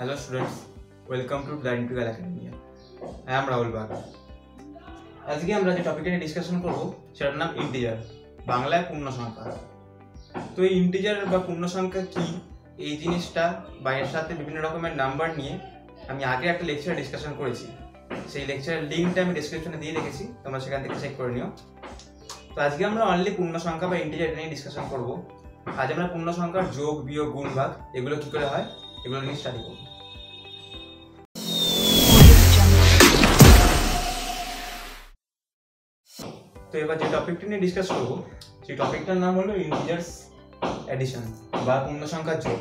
Hello students, welcome to The Integral Academia. I am Rahul Baag. आज के हम topic के डिस्कशन करब सेटार नाम इंटीजार बांगलाय पूर्ण संख्या। तो इंटीजार बा पूर्ण संख्या की এই জিনিসটা বাইরের সাথে বিভিন্ন রকমের নাম্বার নিয়ে আমি আগে একটা লেকচার ডিসকাশন করেছি। সেই লেকচারের লিংকটা আমি ডেসক্রিপশনে দিয়ে রেখেছি, তোমরা সেখান থেকে চেক করে নিও। তো আজকে আমরা অনলি পূর্ণ সংখ্যা বা ইন্টিজার নিয়ে ডিসকাশন করব। আজ আমরা পূর্ণ সংখ্যার যোগ বিয়োগ গুণ ভাগ এগুলো কি করে হয় এগুলো নিয়ে স্টাডি করব। তো এবার যে টপিকটা নিয়ে ডিসকাস করব সেই টপিকটার নাম হলো ইন্টিজার্স এডিশন বা পূর্ণ সংখ্যার যোগ।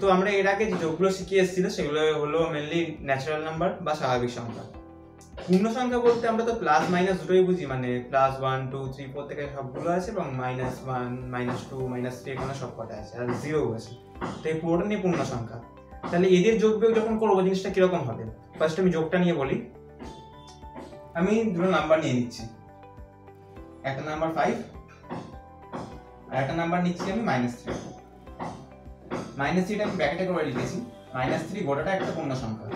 তো আমরা এর আগে যে যোগগুলো শিখে এসেছিল সেগুলো হলো মেনলি ন্যাচারাল নাম্বার বা স্বাভাবিক সংখ্যা। পূর্ণ সংখ্যা বলতে আমরা তো প্লাস মাইনাস দুটোই বুঝি, মানে প্লাস 1 2 3 4 থেকে সবগুলো আছে এবং মাইনাস 1 -2 -3 এখানে সব কটা আছে আর 0 আছে। তো এই পুরোটা নিয়ে পূর্ণ সংখ্যা। তাহলে এদের যোগ বিয়োগ যখন করবো জিনিসটা কিরকম হবে, ফার্স্ট আমি যোগটা নিয়ে বলি। আমি দুটো নাম্বার নিয়ে নিচ্ছি, একটা নাম্বার 5 আর একটা নাম্বার নিচ্ছি আমি -3। -3টা আমি ব্র্যাকেটে করে লিখেছি, -3 গোটাটা একটা পূর্ণ সংখ্যা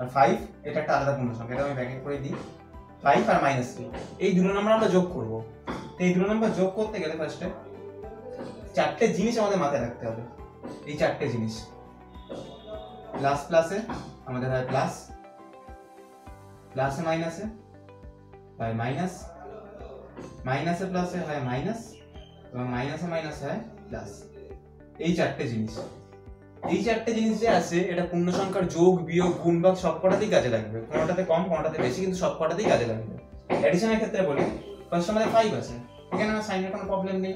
আর 5 এটা একটা আলাদা পূর্ণ সংখ্যা, এটা আমি ব্র্যাকেট করে দিই। 5 আর -3 এই দুটো নাম্বার আমরা যোগ করব। তো এই দুটো নাম্বার যোগ করতে গেলে ফার্স্টে চারটে জিনিস আমাদের মাথায় রাখতে হবে। এই চারটে জিনিস, প্লাস প্লাসে আমাদের হয় প্লাস, প্লাসে মাইনাসে হয় মাইনাস, মাইনাসে প্লাসে হয় মাইনাস এবং মাইনাসে মাইনাসে হয় প্লাস। এই চারটে জিনিস, এই চারটে জিনিস যে আছে এটা পূর্ণ সংখ্যার যোগ বিয়োগ গুণ ভাগ সবকটাতেই কাজে লাগবে। কোনোটাতে কম কোনোটাতে বেশি কিন্তু সবকটাতেই কাজে লাগবে। অ্যাডিশনের ক্ষেত্রে বলি, ফার্স্ট আমাদের 5 আছে, এখানে আমার সাইনের কোনো প্রবলেম নেই,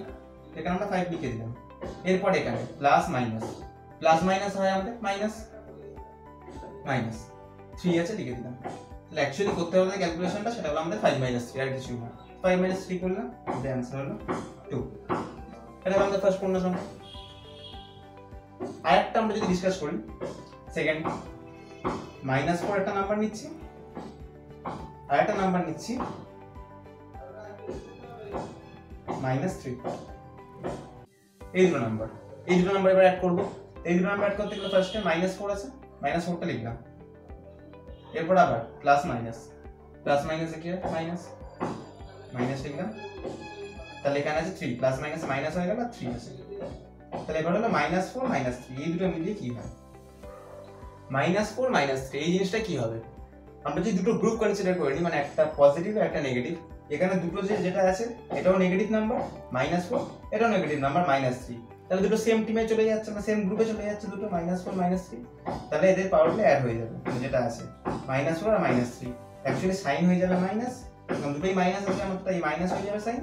এখানে আমরা 5 লিখে দিলাম। এরপর এখানে প্লাস মাইনাস, প্লাস মাইনাস হয় আমাদের মাইনাস, মাইনাস 3 আছে লিখে দিলাম। তাহলে অ্যাকচুয়ালি করতে হবে যে ক্যালকুলেশনটা সেটা হলো আমাদের 5 - 3 আর কিছু না। 5 - 3 করলাম, আমাদের অ্যান্সার হলো 2। এটা আমাদের ফার্স্ট পূর্ণ সংখ্যা। আরেকটা আমরা যদি ডিসকাস করি, সেকেন্ড -4 একটা নাম্বার নিচ্ছি আর একটা নাম্বার নিচ্ছি -3, এই দুটো নাম্বার, এই দুটো নাম্বার এবার অ্যাড করব। এই দুটো নাম্বার অ্যাড করতে গেলে ফার্স্টে -4 আছে, -4টা লিখলাম। এরপর আবার প্লাস মাইনাস, প্লাস মাইনাসে কি হয় মাইনাস, মাইনাস লিখলাম। তাহলে এখানে আছে 3, প্লাস মাইনাস মাইনাস হয়ে গেল 3 আছে। তাহলে এবার হলো -4 - 3 এই দুটো মিলিয়ে কি হয় -4 - 3। এই জিনিসটা কি হবে, আমরা যদি দুটো গ্রুপ কনসিডার করি, মানে একটা পজিটিভ আর একটা নেগেটিভ, এখানে দুটো যেটা আছে এটাও নেগেটিভ নাম্বার -4, এটাও নেগেটিভ নাম্বার -3। তাহলে দুটো সেম টিমে চলে যাচ্ছে, মানে সেম গ্রুপে চলে যাচ্ছে দুটো, -4 - 3। তাহলে এদের পাওয়ারগুলো অ্যাড হয়ে যাবে, যেটা আছে -4 আর -3 অ্যাকচুয়ালি সাইন হয়ে যাবে মাইনাস, কারণ দুটোই মাইনাস আছে আমাদের, তাই মাইনাস হয়ে যাবে সাইন।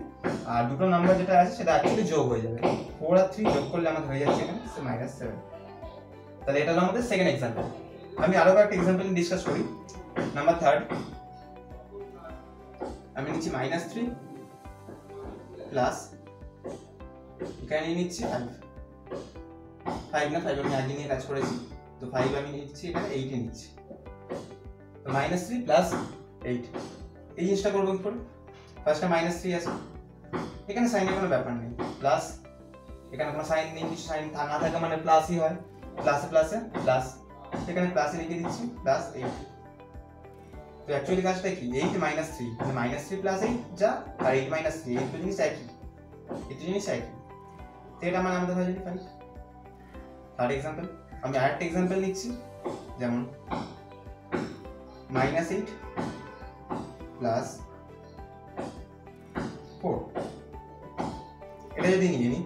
আর দুটো নাম্বার যেটা আছে সেটা অ্যাকচুয়ালি যোগ হয়ে যাবে, 4 আর 3 যোগ করলে আমাদের হয়ে যাচ্ছে এখানে -7। তাহলে এটা হলো আমাদের সেকেন্ড এক্সাম্পল। আমি আরো একটা এক্সাম্পল নিয়ে ডিসকাস করি, নাম্বার 3 আমি নিচ্ছি -3 প্লাস, এখানে নিচ্ছি 5 না 5 আমি আগে নিয়ে কাজ করেছি, তো 5 আমি নিচ্ছি এখানে 8 নিচ্ছি, তো -3 প্লাস 8 এই জিনিসটা করবো। কি করে ফার্স্টে -3 আছে, এখানে সাইনের কোনো ব্যাপার নেই, প্লাস এখানে কোনো সাইন নেই, সাইন না থাকে মানে প্লাসই হয়, প্লাসে প্লাসে প্লাস, এখানে প্লাসে লিখে দিচ্ছি +8। তো অ্যাকচুয়ালি কাজটা কি, 8 - 3 মানে -3 + 8 যা আর 8 - 3 এই জিনিস একই, এই জিনিস একই। তো এটা মানে আমাদের হয়ে যাবে 5। থার্ড এক্সাম্পল, আমি আরেকটা এক্সাম্পল নিচ্ছি, যেমন -8 প্লাস 4, এটা যদি নিয়ে নিই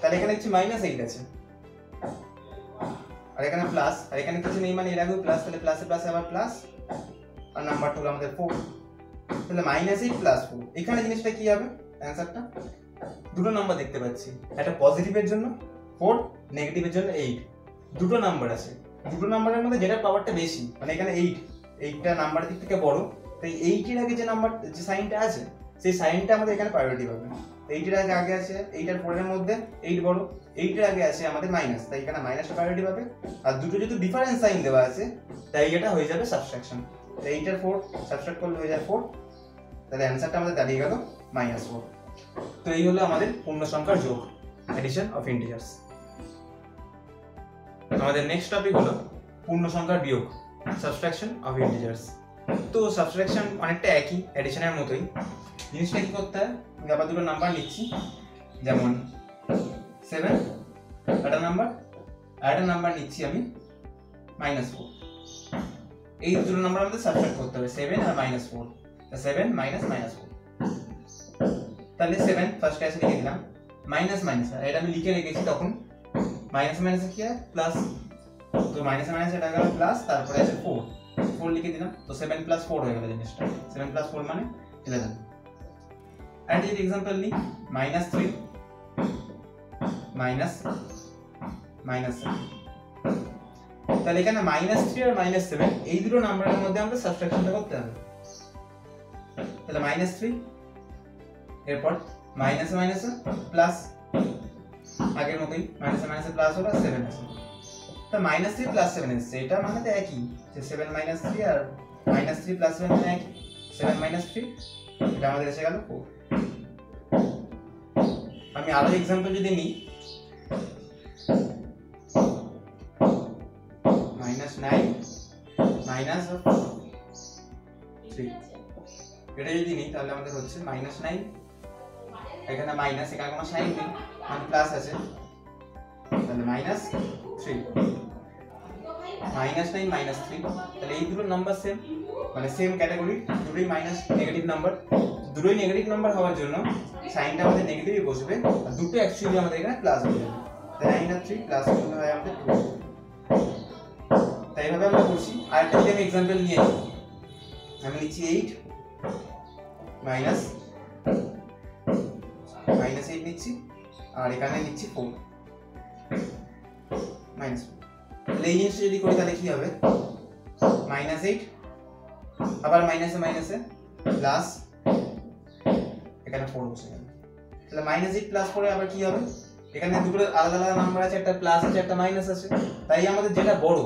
তাহলে এখানে কিছু -8 আছে আর এখানে প্লাস, আর এখানে কিছু নেই মানে এর আগেও প্লাস, তাহলে প্লাসে প্লাসে আবার প্লাস আর নাম্বারটা হলো আমাদের 4। তাহলে -8 + 4 এখানে জিনিসটা কি হবে অ্যান্সারটা, দুটো নাম্বার দেখতে পাচ্ছি, একটা পজিটিভের জন্য 4, নেগেটিভের জন্য 8, দুটো নাম্বার আছে, দুটো নাম্বারের মধ্যে যেটা পাওয়ারটা বেশি, মানে এখানে 8টা নাম্বারের দিক থেকে বড়, তাই 8-এর আগে যে নাম্বার যে সাইনটা আছে সেই সাইনটা আমাদের এখানে প্রায়োরিটি পাবে। 8-এর আগে আছে 8 আর 4-এর মধ্যে 8 বড়, 8-এর আগে আছে আমাদের মাইনাস, তাই এখানে মাইনাসটা প্রায়োরিটি পাবে। আর দুটো যেহেতু ডিফারেন্স সাইন দেওয়া আছে তাই এটা হয়ে যাবে সাবট্রাকশন, 8 আর 4 সাবট্রাক্ট করলে হয়ে যায় 4। তাহলে অ্যান্সারটা আমাদের দাঁড়িয়ে গেল -4। তো এই হলো আমাদের পূর্ণ সংখ্যার যোগ, অ্যাডিশন অফ ইন্টিজার্স। আমাদের নেক্সট টপিক হলো পূর্ণ সংখ্যার বিয়োগ, সাবট্রাকশন অফ ইন্টিজার্স। তো সাবট্রাকশন অনেকটা একই অ্যাডিশনের মতোই। জিনিসটা কি করতে হয়, আবার দুটো নাম্বার লিখছি, যেমন 7 একটা নাম্বার আর একটা নাম্বার নিচ্ছি আমি -4। এই দুটো নাম্বার আমাদের সাবট্রাক্ট করতে হবে, 7 আর -4। তো 7 --4, তাহলে 7 ফার্স্ট ক্লাসে লিখে দিলাম, -, আর এটা আমি লিখে রেখেছি তখন -, কি হয় প্লাস, তো -, এটা গেল প্লাস, তারপরে আছে 4 লিখে দিলাম, তো 7 + 4 হয়ে গেল জিনিসটা। 7 + 4 মানে 11। আর যদি এক্সাম্পল নিই -3 -7, তাহলে এখানে -3 আর -7 এই দুটো নাম্বারের মধ্যে আমরা সাবট্রাকশনটা করতে হবে। তাহলে -3 এরপর -, প্লাস, আগের মতোই -, প্লাস হলো 7 আছে। তো -3 + 7 আছে, এটা মানে তো একই, যে 7 - 3 আর -3 + 7 মানে একই। 7 - 3 এটা আমাদের এসে গেল 4। আমি আরো एग्जांपल যদি নিই -9 - 3, এটা যদি নিই তাহলে আমাদের হচ্ছে -9, এখানে মাইনাস, এখানে কোনো সাইন নেই মানে প্লাস আছে, তাহলে -3 -9 -3, তাহলে এই দুটো নাম্বার সেম, মানে সেম ক্যাটাগরি, দুটোই মাইনাস নেগেটিভ নাম্বার। দুটোই নেগেটিভ নাম্বার হওয়ার জন্য সাইনটা আমাদের নেগেটিভই বসবে, আর দুটো অ্যাকচুয়ালি আমাদের এখানে প্লাস হয়ে যাবে। তাহলে -3 প্লাস হয় আমাদের 2। তাই এইভাবে আমরা করছি। আর একটা যদি আমি এক্সাম্পল নিয়ে আমি লিখছি 8 -8 নিচ্ছি, আর এখানে নিচ্ছি 4 -4। তাহলে এই জিনিসটা যদি করি তাহলে কি হবে, -8 আবার -এ প্লাস, এখানে 4 বসে গেল। তাহলে -8 প্লাস 4 আবার কি হবে, এখানে দুটো আলাদা আলাদা নাম্বার আছে, একটা প্লাস আছে একটা মাইনাস আছে, তাই আমাদের যেটা বড়,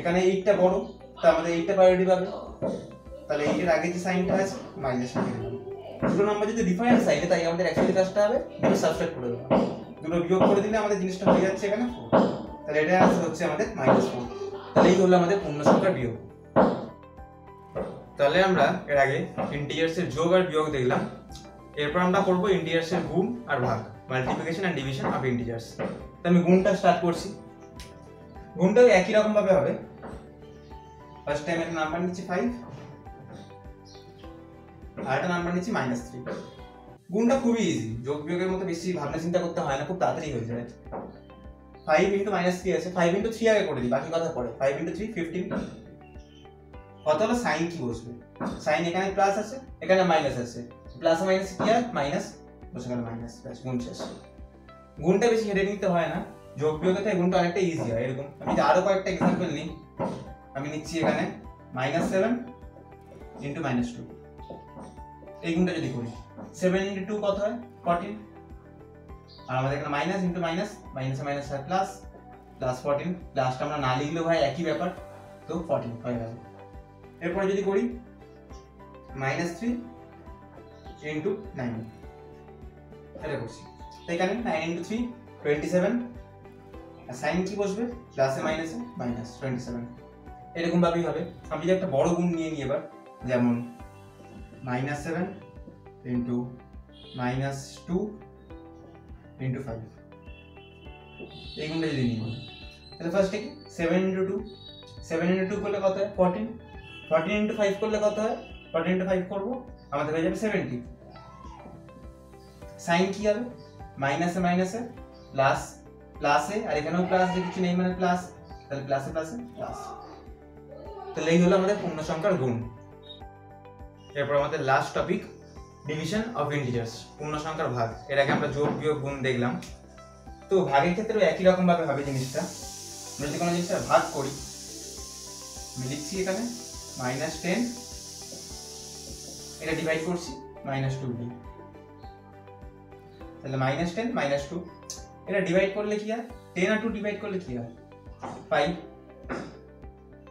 এখানে 8টা বড়, তাহলে আমাদের 8টা প্রায়োরিটি পাবে। তাহলে 8 এর আগে যে সাইনটা আছে মাইনাস হবে। দুটো নাম্বার যদি ডিফারেন্ট সাইডে, তাই আমাদের অ্যাকচুয়ালি কাজটা হবে দুটো সাবট্রাক্ট করে দেবো, দুটো বিয়োগ করে দিলে আমাদের জিনিসটা হয়ে যাচ্ছে এখানে 4। তাহলে এটা হচ্ছে আমাদের -4। তাহলে এই হলো আমাদের পূর্ণ সংখ্যার বিয়োগ। তাহলে আমরা এর আগে ইন্টিজার্সের যোগ আর বিয়োগ দেখলাম, এরপর আমরা করবো ইন্টিজার্সের গুণ আর ভাগ, multiplication and division of integers. তো আমি গুণটা স্টার্ট করছি। গুণটাও একই রকমভাবে হবে। ফার্স্ট টাইম একটা নাম্বার নিচ্ছি 5, আর একটা নাম্বার নিচ্ছি -3। গুণটা খুবই ইজি, যোগ বিয়োগের মতো বেশি ভাবনা চিন্তা করতে হয় না, খুব তাড়াতাড়ি হয়ে যায়। 5 × -3 আছে, 5 × 3 আগে করে দিই, বাকি কথা পরে। 5 × 3 15। কত হলো সাইন কি বসবে, সাইন এখানে প্লাস আছে এখানে মাইনাস আছে, প্লাস মাইনাস কি হয় মাইনাস, বসে গেল মাইনাস প্লাস, গুণ শেষ। গুণটা বেশি হেডে নিতে হয় না, যোগ বিয়োগের থেকে গুণটা অনেকটা ইজি হয়। এরকম আমি আরো কয়েকটা এক্সাম্পল নিই। আমি নিচ্ছি এখানে -7 × -2। এই গুণটা যদি করি 7 × 2 কত হয় 14, আর আমাদের এখানে -, প্লাস প্লাস 14, প্লাসটা আমরা না লিখলেও হয় একই ব্যাপার, তো 14 হয়ে গেল। এরপরে যদি করি -3 × 9, এটা করছি, তাই এখানে 9 × 3 27, আর সাইন কি বসবে প্লাসে মাইনাসে মাইনাস 27। এরকমভাবেই হবে। আমি যদি একটা বড় গুণ নিয়ে নিই এবার, যেমন -7 × -2 × 5, এই গুণটা যদি নিই তাহলে ফার্স্টে কি 7 × 2 করলে কত হয় 14, 14 × 5 করলে কত হয় 14 × 5 করবো, আমাদের হয়ে যাবে 70। সাইন কি হবে -এ প্লাস, প্লাসে আর এখানেও প্লাস, যে কিছু নেই মানে প্লাস, তাহলে প্লাসে প্লাসে প্লাস। তাহলে এই হলো আমাদের পূর্ণ সংখ্যার গুণ। এরপর আমাদের last topic division of integers, পূর্ণ সংখ্যার ভাগ। এর আগে আমরা যোগ বিয়োগ গুণ দেখলাম। তো ভাগের ক্ষেত্রেও একই রকমভাবে হবে জিনিসটা। আমরা যদি কোনো জিনিসটা ভাগ করি, আমি লিখছি এখানে -10, এটা ডিভাইড করছি -2 দিয়ে, তাহলে -10 - 2, এটা ডিভাইড করলে কি হয় 10 আর 2 ডিভাইড করলে কি হয় 5,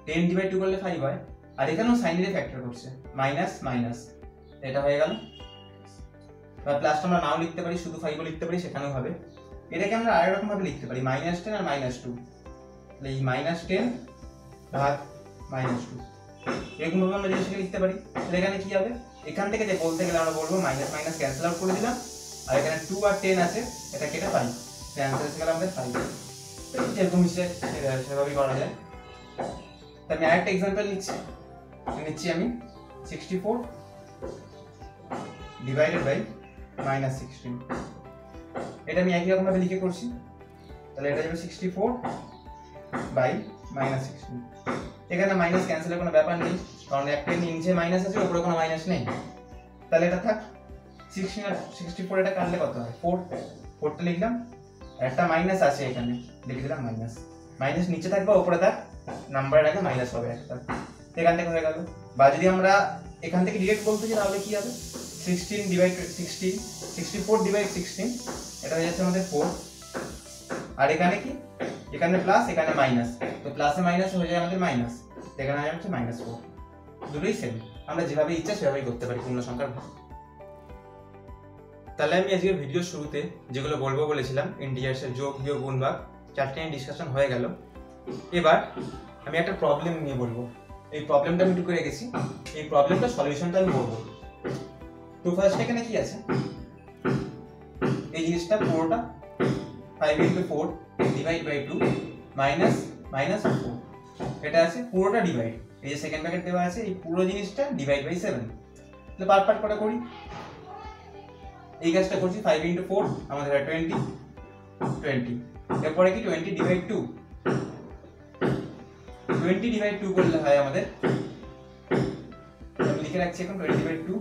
10 / 2 করলে 5 হয়, আর এখানেও সাইনের ফ্যাক্টর করছে -, এটা হয়ে গেল। বা প্লাস আমরা নাও লিখতে পারি, শুধু 5 লিখতে পারি, সেখানেও হবে। এটাকে আমরা আরেক রকম ভাবে লিখতে পারি -10 আর -2, তাহলে এই -10 भाग माइनस टू এরকমভাবে আমরা জিনিসটাকে লিখতে পারি। তাহলে এখানে কি হবে, এখান থেকে যে বলতে গেলে আমরা বলবো মাইনাস মাইনাস ক্যান্সেল আউট করে দিলাম, আর এখানে 2 আর 10 আছে এটা কেটে 5 ক্যান্সেল করে আমরা 5 পেয়ে এরকম হিসেবে স্বাভাবিক করা যায়। তো আমি আরেকটা एग्जांपल নিচ্ছি আমি 64 ডিভাইডেড বাই -16, এটা আমি একই রকম ভাবে লিখে করছি। তাহলে এটা যাবে 64 বাই -16। এখানে মাইনাস ক্যান্সেলের কোনো ব্যাপার নেই, কারণ একটা নিচে মাইনাস আছে উপরে কোনো মাইনাস নেই। তাহলে এটা থাক 64, এটা কাটলে কত হয় 4 লিখলাম, একটা মাইনাস আছে এখানে লিখে দিলাম মাইনাস, মাইনাস নিচে থাকবে উপরে থাক নাম্বারের আগে মাইনাস হবে একটা, এখান থেকে হয়ে গেল। বা যদি আমরা এখান থেকে ডিরেক্ট বলতে চাই তাহলে কী হবে 64 ডিভাইড 16, এটা হয়ে যাচ্ছে আমাদের 4। আর এখানে কি, এখানে প্লাস এখানে মাইনাস, তো প্লাসে মাইনাস হয়ে যায় আমাদের মাইনাস, এখানে হয়ে যাচ্ছে -4। দুটোই সেম, আমরা যেভাবে ইচ্ছা সেভাবেই করতে পারি পূর্ণ সংখ্যার ভাগ। তাহলে আমি আজকের ভিডিওর শুরুতে যেগুলো বলবো বলেছিলাম ইন্টিজার্সের যোগ বিয়োগ গুণ ভাগ চারটে নিয়ে ডিসকাশন হয়ে গেল। এবার আমি একটা প্রবলেম নিয়ে বলবো, এই প্রবলেমটা আমি টুকে রেখেছি, এই প্রবলেমটা সলিউশনটা আমি বলবো। তো ফার্স্ট এখানে কি আছে, এই জিনিসটা পুরোটা 5 × 4 डिवाइड बाय 2 -4 এটা আছে পুরোটা ডিভাইড, এই যে সেকেন্ড ব্র্যাকেট দেওয়া আছে এই পুরো জিনিসটা ডিভাইড বাই 7। তাহলে পার্ট পার্ট করে করি, এই কাজটা করছি 5 × 4 আমাদের 20, এরপরে কি 20 ডিভাইড 2 করলে হয় আমাদের, আমি লিখে রাখছি এখন 20/2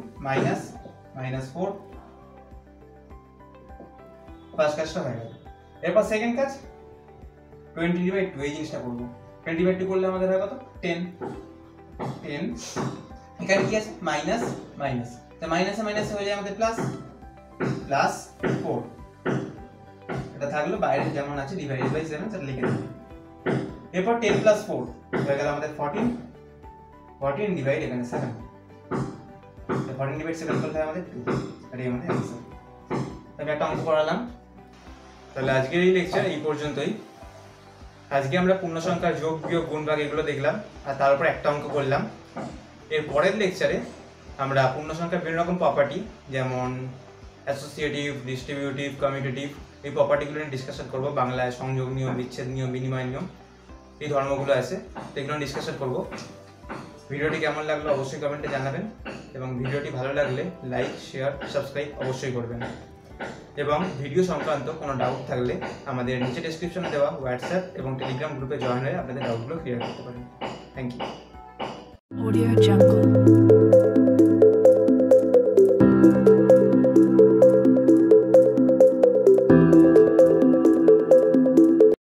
-4, ফার্স্ট কাজটা হয়ে গেল। এরপর সেকেন্ড কাজ 20/2, এই জিনিসটা করবো 20/2 করলে আমাদের হয় কত 10। এখানে কি আছে মাইনাস মাইনাস, তো মাইনাসে মাইনাসে হয়ে যায় আমাদের প্লাস +4, এটা থাকলো বাইরে যেমন আছে ডিভাইডেড বাই 7, সেটা লিখে দিলাম। এরপর 10 + 4 হয়ে গেল আমাদের 14 ডিভাইড এখানে 7, 14 ডিভাইড 7 করলে হয় আমাদের 2, এটাই আমাদের অ্যান্সার। আমি একটা অঙ্ক করালাম। তাহলে আজকের এই লেকচার এই পর্যন্তই। আজকে আমরা পূর্ণ সংখ্যার যোগ বিয়োগ গুণ ভাগ এগুলো দেখলাম, আর তার উপর একটা অঙ্ক করলাম। এর পরের লেকচারে আমরা পূর্ণ সংখ্যার বিভিন্ন রকম প্রপার্টি যেমন অ্যাসোসিয়েটিভ, ডিস্ট্রিবিউটিভ, কমিউটেটিভ, এই প্রপার্টিগুলো নিয়ে ডিসকাশন করবো। বাংলায় সংযোগ নিয়ম, বিচ্ছেদ নিয়ম, বিনিময় নিয়ম, এই ধর্মগুলো আছে, এগুলো ডিসকাশন করবো। ভিডিওটি কেমন লাগলো অবশ্যই কমেন্টে জানাবেন, এবং ভিডিওটি ভালো লাগলে লাইক, শেয়ার, সাবস্ক্রাইব অবশ্যই করবেন। এবং ভিডিও সংক্রান্ত কোনো ডাউট থাকলে আমাদের নিচে ডেসক্রিপশনে দেওয়া হোয়াটসঅ্যাপ এবং টেলিগ্রাম গ্রুপে জয়েন হয়ে আপনাদের ডাউটগুলো ক্লিয়ার করতে পারেন। Thank you.